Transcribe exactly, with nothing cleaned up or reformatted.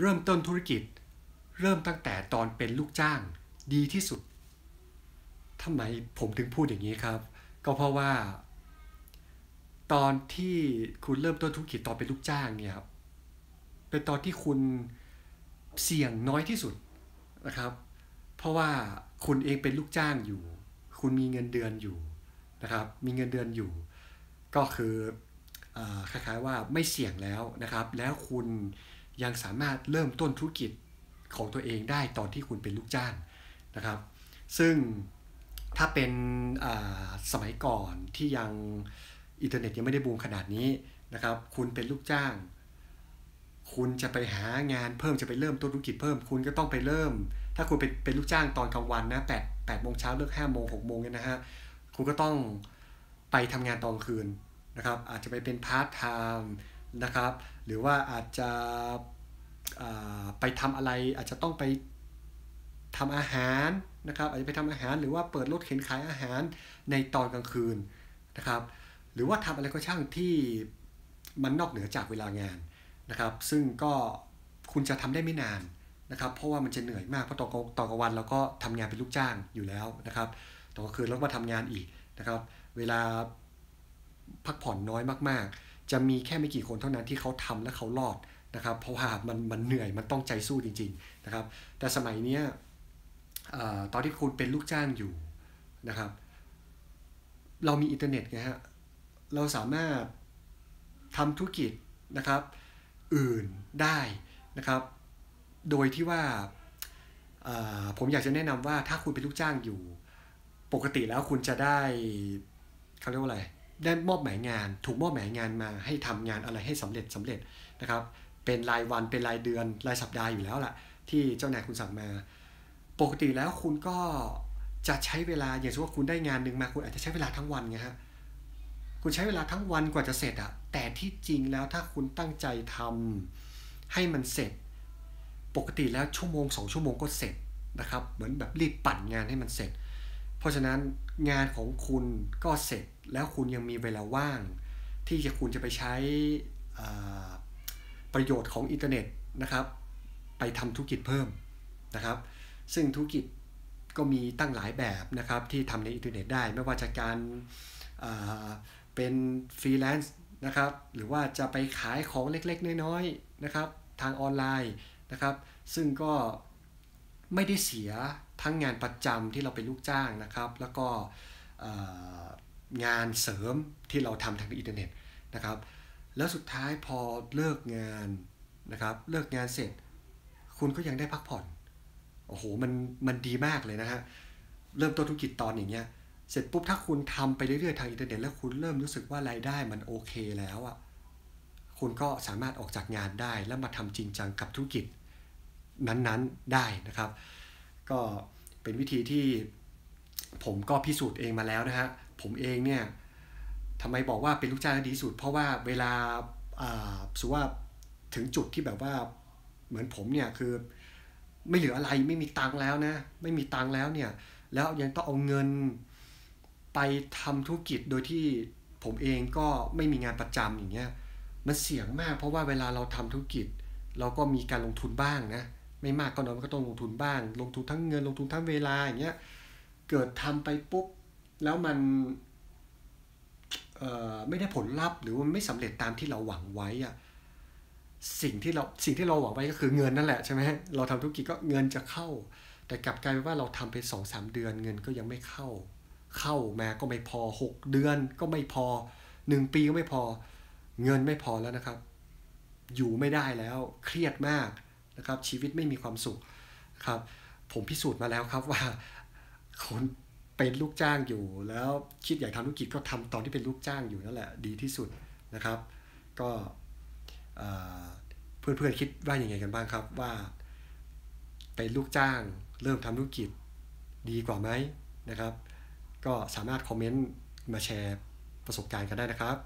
เริ่มต้นธุรกิจเริ่มตั้งแต่ตอนเป็นลูกจ้างดีที่สุดทำไมผมถึงพูดอย่างนี้ครับก็เพราะว่าตอนที่คุณเริ่มต้นธุรกิจตอนเป็นลูกจ้างเนี่ยครับเป็นตอนที่คุณเสี่ยงน้อยที่สุดนะครับเพราะว่าคุณเองเป็นลูกจ้างอยู่คุณมีเงินเดือนอยู่นะครับมีเงินเดือนอยู่ก็คือคล้ายๆว่าไม่เสี่ยงแล้วนะครับแล้วคุณยังสามารถเริ่มต้นธุรกิจของตัวเองได้ตอนที่คุณเป็นลูกจ้างนะครับซึ่งถ้าเป็นสมัยก่อนที่ยังอินเทอร์เน็ตยังไม่ได้บูมขนาดนี้นะครับคุณเป็นลูกจ้างคุณจะไปหางานเพิ่มจะไปเริ่มต้นธุรกิจเพิ่มคุณก็ต้องไปเริ่มถ้าคุณเป็นเป็นลูกจ้างตอนกลางวันนะแปดแปดโมงเช้าเลิกห้าโมงหกโมงเนี่ยนะฮะคุณก็ต้องไปทำงานตอนคืนนะครับอาจจะไปเป็นพาร์ทไทม์นะครับหรือว่าอาจจะไปทำอะไรอาจจะต้องไปทำอาหารนะครับอาจจะไปทำอาหารหรือว่าเปิดรถเข็นขายอาหารในตอนกลางคืนนะครับหรือว่าทำอะไรก็ช่างที่มันนอกเหนือจากเวลางานนะครับซึ่งก็คุณจะทำได้ไม่นานนะครับเพราะว่ามันจะเหนื่อยมากเพราะตอนตอนกลางวันเราก็ทำงานเป็นลูกจ้างอยู่แล้วนะครับตอนกลางคืนเรามาทำงานอีกนะครับเวลาพักผ่อนน้อยมากๆจะมีแค่ไม่กี่คนเท่านั้นที่เขาทำและเขารอดนะครับเพราะว่ามันมันเหนื่อยมันต้องใจสู้จริงๆนะครับแต่สมัยนี้ตอนที่คุณเป็นลูกจ้างอยู่นะครับเรามีอินเทอร์เน็ตไงฮะเราสามารถทำธุรกิจนะครับอื่นได้นะครับโดยที่ว่าผมอยากจะแนะนำว่าถ้าคุณเป็นลูกจ้างอยู่ปกติแล้วคุณจะได้เขาเรียกว่าอะไรได้มอบหมายงานถูกมอบหมายงานมาให้ทำงานอะไรให้สำเร็จสำเร็จนะครับเป็นรายวันเป็นรายเดือนรายสัปดาห์อยู่แล้วล่ะที่เจ้านายคุณสั่งมาปกติแล้วคุณก็จะใช้เวลาอย่างเช่นว่าคุณได้งานหนึ่งมาคุณอาจจะใช้เวลาทั้งวันไงฮะคุณใช้เวลาทั้งวันกว่าจะเสร็จอะแต่ที่จริงแล้วถ้าคุณตั้งใจทำให้มันเสร็จปกติแล้วชั่วโมงสองชั่วโมงก็เสร็จนะครับเหมือนแบบรีบปั่นงานให้มันเสร็จเพราะฉะนั้นงานของคุณก็เสร็จแล้วคุณยังมีเวลาว่างที่จะคุณจะไปใช้ประโยชน์ของอินเทอร์เน็ตนะครับไปทำธุรกิจเพิ่มนะครับซึ่งธุรกิจก็มีตั้งหลายแบบนะครับที่ทำในอินเทอร์เน็ตได้ไม่ว่าจะการเป็นฟรีแลนซ์นะครับหรือว่าจะไปขายของเล็กๆน้อยๆนะครับทางออนไลน์นะครับซึ่งก็ไม่ได้เสียทั้งงานประจำที่เราเป็นลูกจ้างนะครับแล้วก็งานเสริมที่เราทำทางอินเทอร์เน็ตนะครับแล้วสุดท้ายพอเลิกงานนะครับเลิกงานเสร็จคุณก็ยังได้พักผ่อนโอ้โหมันมันดีมากเลยนะฮะเริ่มต้นธุรกิจตอนอย่างเงี้ยเสร็จปุ๊บถ้าคุณทำไปเรื่อยๆทางอินเทอร์เน็ตแล้วคุณเริ่มรู้สึกว่ารายได้มันโอเคแล้วอ่ะคุณก็สามารถออกจากงานได้แล้วมาทำจริงจังกับธุรกิจนั้นๆได้นะครับก็เป็นวิธีที่ผมก็พิสูจน์เองมาแล้วนะฮะผมเองเนี่ยทำไมบอกว่าเป็นลูกจ้างดีสุดเพราะว่าเวลาสุว่าถึงจุดที่แบบว่าเหมือนผมเนี่ยคือไม่เหลืออะไรไม่มีตังค์แล้วนะไม่มีตังค์แล้วเนี่ยแล้วยังต้องเอาเงินไปทำธุรกิจโดยที่ผมเองก็ไม่มีงานประจำอย่างเงี้ยมันเสี่ยงมากเพราะว่าเวลาเราทำธุรกิจเราก็มีการลงทุนบ้างนะไม่มากก็น้อยก็ต้องลงทุนบ้างลงทุนทั้งเงินลงทุนทั้งเวลาอย่างเงี้ยเกิดทำไปปุ๊บแล้วมันไม่ได้ผลลัพธ์หรือว่าไม่สำเร็จตามที่เราหวังไว้อะสิ่งที่เราสิ่งที่เราหวังไว้ก็คือเงินนั่นแหละใช่ไหมเราทำธุรกิจก็เงินจะเข้าแต่กลับกลายเป็นว่าเราทำไปสองสามเดือนเงินก็ยังไม่เข้าเข้ามาก็ไม่พอหกเดือนก็ไม่พอหนึ่งปีก็ไม่พอเงินไม่พอแล้วนะครับอยู่ไม่ได้แล้วเครียดมากนะครับชีวิตไม่มีความสุขครับผมพิสูจน์มาแล้วครับว่าคนเป็นลูกจ้างอยู่แล้วคิดอยากทำธุรกิจก็ทำตอนที่เป็นลูกจ้างอยู่นั่นแหละดีที่สุดนะครับก็เพื่อนๆคิดว่าอย่างไรกันบ้างครับว่าเป็นลูกจ้างเริ่มทำธุรกิจดีกว่าไหมนะครับก็สามารถคอมเมนต์มาแชร์ประสบการณ์กันได้นะครับ